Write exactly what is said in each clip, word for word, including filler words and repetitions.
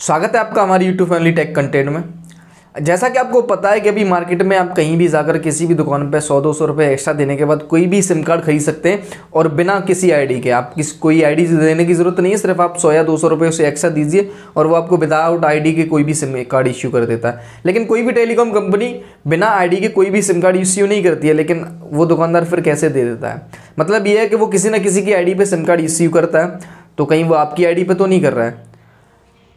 स्वागत है आपका हमारी YouTube फैमिली टेक कंटेंट में। जैसा कि आपको पता है कि अभी मार्केट में आप कहीं भी जाकर किसी भी दुकान पे सौ दो सौ रुपये एक्स्ट्रा देने के बाद कोई भी सिम कार्ड खरीद सकते हैं और बिना किसी आईडी के। आप किसी कोई आईडी देने की ज़रूरत नहीं है, सिर्फ आप सौ या दो सौ रुपये उसे एक्स्ट्रा दीजिए और वो आपको विदाउट आईडी के कोई भी सिम कार्ड इश्यू कर देता है। लेकिन कोई भी टेलीकॉम कंपनी बिना आईडी के कोई भी सिम कार्ड इश्यू नहीं करती है, लेकिन वो दुकानदार फिर कैसे दे देता है। मतलब ये है कि वो किसी ना किसी की आईडी पे सिम कार्ड इश्यू करता है, तो कहीं वो आपकी आईडी पे तो नहीं कर रहा है।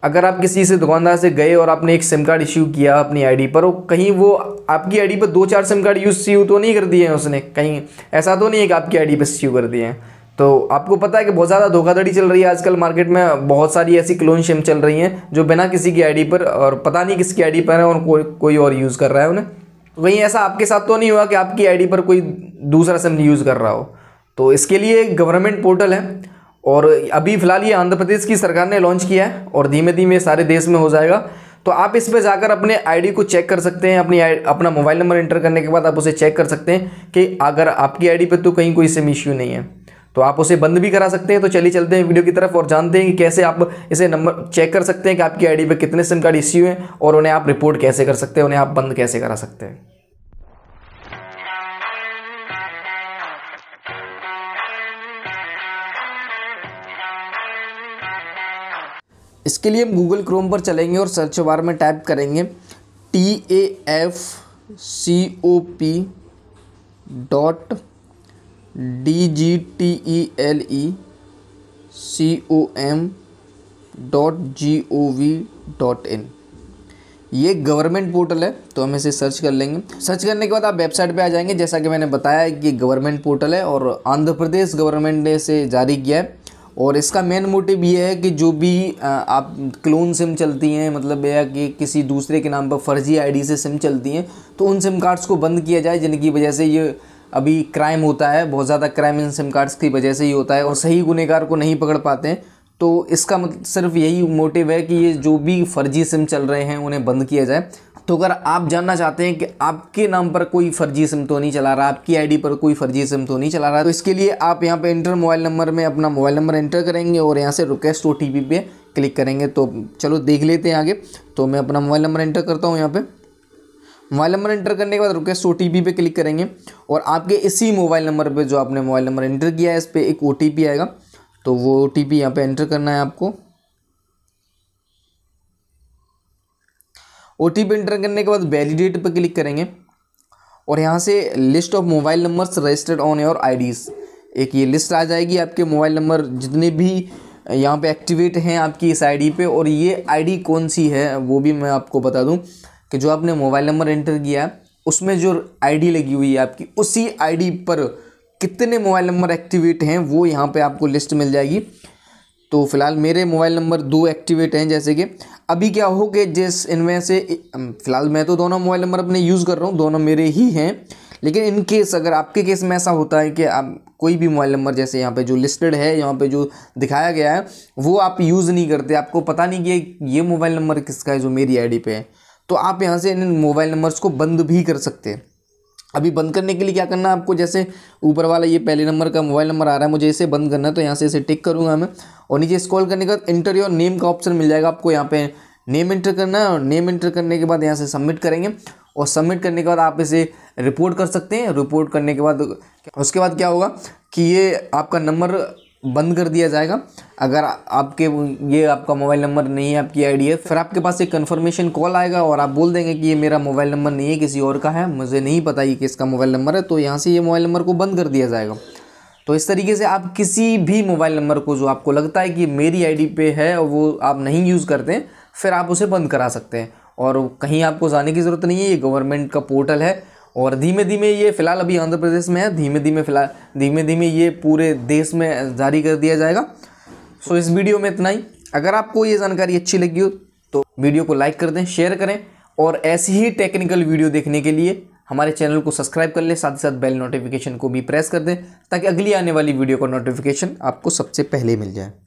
अगर आप किसी से दुकानदार से गए और आपने एक सिम कार्ड इश्यू किया अपनी आईडी पर, और कहीं वो आपकी आईडी पर दो चार सिम कार्ड इश्यू तो नहीं कर दिए हैं उसने, कहीं ऐसा तो नहीं है कि आपकी आईडी पे इश्यू कर दिए हैं। तो आपको पता है कि बहुत ज़्यादा धोखाधड़ी चल रही है आजकल मार्केट में। बहुत सारी ऐसी क्लोन सिम चल रही हैं जो बिना किसी की आईडी पर, और पता नहीं किसकी आईडी पर है और को, कोई और यूज़ कर रहा है उन्हें। तो कहीं ऐसा आपके साथ तो नहीं हुआ कि आपकी आईडी पर कोई दूसरा सिम यूज़ कर रहा हो। तो इसके लिए एक गवर्नमेंट पोर्टल है और अभी फ़िलहाल ये आंध्र प्रदेश की सरकार ने लॉन्च किया है और धीमे धीमे सारे देश में हो जाएगा। तो आप इस पे जाकर अपने आईडी को चेक कर सकते हैं। अपनी अपना मोबाइल नंबर एंटर करने के बाद आप उसे चेक कर सकते हैं कि अगर आपकी आईडी पे तो कहीं कोई सिम इश्यू नहीं है, तो आप उसे बंद भी करा सकते हैं। तो चलिए चलते हैं वीडियो की तरफ और जानते हैं कि कैसे आप इसे नंबर चेक कर सकते हैं कि आपकी आईडी पे कितने सिम कार्ड इश्यू हैं और उन्हें आप रिपोर्ट कैसे कर सकते हैं, उन्हें आप बंद कैसे करा सकते हैं। इसके लिए हम गूगल क्रोम पर चलेंगे और सर्च बार में टाइप करेंगे T A F C O P dot D G T E L E C O M dot G O V dot in. ये गवर्नमेंट पोर्टल है, तो हम इसे सर्च कर लेंगे। सर्च करने के बाद आप वेबसाइट पे आ जाएंगे। जैसा कि मैंने बताया कि ये गवर्नमेंट पोर्टल है और आंध्र प्रदेश गवर्नमेंट ने इसे जारी किया है, और इसका मेन मोटिव ये है कि जो भी आ, आप क्लोन सिम चलती हैं, मतलब यह है कि किसी दूसरे के नाम पर फर्जी आईडी से सिम चलती हैं, तो उन सिम कार्ड्स को बंद किया जाए, जिनकी वजह से ये अभी क्राइम होता है। बहुत ज़्यादा क्राइम इन सिम कार्ड्स की वजह से ही होता है और सही गुनहगार को नहीं पकड़ पाते हैं। तो इसका मतलब सिर्फ यही मोटिव है कि ये जो भी फर्जी सिम चल रहे हैं उन्हें बंद किया जाए। तो अगर आप जानना चाहते हैं कि आपके नाम पर कोई फर्जी सिम तो नहीं चला रहा, आपकी आईडी पर कोई फर्जी सिम तो नहीं चला रहा, तो इसके लिए आप यहाँ पे इंटर मोबाइल नंबर में अपना मोबाइल नंबर एंटर करेंगे और यहाँ से रिक्वेस्ट ओटीपी पे क्लिक करेंगे। तो चलो देख लेते हैं आगे। तो मैं अपना मोबाइल नंबर एंटर करता हूँ। यहाँ पे मोबाइल नंबर एंटर करने के बाद रिक्वेस्ट ओटीपी पे क्लिक करेंगे और आपके इसी मोबाइल नंबर पर जो आपने मोबाइल नंबर एंटर किया है इस पर एक ओटीपी आएगा। तो वो ओटीपी यहाँ पर एंटर करना है आपको। ओटीपी एंटर करने के बाद वैलिडेट पर क्लिक करेंगे और यहाँ से list of mobile numbers registered on your IDs, एक ये लिस्ट आ जाएगी। आपके मोबाइल नंबर जितने भी यहाँ पे एक्टिवेट हैं आपकी इस आईडी पे, और ये आईडी कौन सी है वो भी मैं आपको बता दूँ कि जो आपने मोबाइल नंबर एंटर किया उसमें जो आईडी लगी हुई है आपकी, उसी आईडी पर कितने मोबाइल नंबर एक्टिवेट हैं वो यहाँ पर आपको लिस्ट मिल जाएगी। तो फिलहाल मेरे मोबाइल नंबर दो एक्टिवेट हैं। जैसे कि अभी क्या हो कि जिस इनमें से फ़िलहाल मैं तो दोनों मोबाइल नंबर अपने यूज़ कर रहा हूँ, दोनों मेरे ही हैं, लेकिन इन केस अगर आपके केस में ऐसा होता है कि आप कोई भी मोबाइल नंबर जैसे यहाँ पे जो लिस्टेड है, यहाँ पे जो दिखाया गया है, वो आप यूज़ नहीं करते, आपको पता नहीं कि ये मोबाइल नंबर किसका है जो मेरी आई डी पे है, तो आप यहाँ से इन मोबाइल नंबर्स को बंद भी कर सकते हैं। अभी बंद करने के लिए क्या करना है आपको, जैसे ऊपर वाला ये पहले नंबर का मोबाइल नंबर आ रहा है, मुझे इसे बंद करना है, तो यहाँ से इसे टिक करूँगा मैं, और नीचे स्क्रॉल करने के बाद इंटर योर नेम का ऑप्शन मिल जाएगा आपको। यहाँ पे नेम इंटर करना है और नेम इंटर करने के बाद यहाँ से सबमिट करेंगे और सबमिट करने के बाद आप इसे रिपोर्ट कर सकते हैं। रिपोर्ट करने के बाद उसके बाद क्या होगा कि ये आपका नंबर बंद कर दिया जाएगा। अगर आपके ये आपका मोबाइल नंबर नहीं है, आपकी आईडी है, फिर आपके पास एक कन्फर्मेशन कॉल आएगा और आप बोल देंगे कि ये मेरा मोबाइल नंबर नहीं है, किसी और का है, मुझे नहीं पता ये किसका मोबाइल नंबर है, तो यहाँ से ये मोबाइल नंबर को बंद कर दिया जाएगा। तो इस तरीके से आप किसी भी मोबाइल नंबर को जो आपको लगता है कि मेरी आईडी पे है और वो आप नहीं यूज़ करते हैं, फिर आप उसे बंद करा सकते हैं। और कहीं आपको जाने की ज़रूरत नहीं है, ये गवर्नमेंट का पोर्टल है और धीमे धीमे ये फ़िलहाल अभी आंध्र प्रदेश में है, धीमे धीमे फिलहाल धीमे धीमे ये पूरे देश में जारी कर दिया जाएगा। सो इस वीडियो में इतना ही। अगर आपको ये जानकारी अच्छी लगी हो तो वीडियो को लाइक कर दें, शेयर करें और ऐसी ही टेक्निकल वीडियो देखने के लिए हमारे चैनल को सब्सक्राइब कर लें, साथ ही साथ बेल नोटिफिकेशन को भी प्रेस कर दें ताकि अगली आने वाली वीडियो का नोटिफिकेशन आपको सबसे पहले मिल जाए।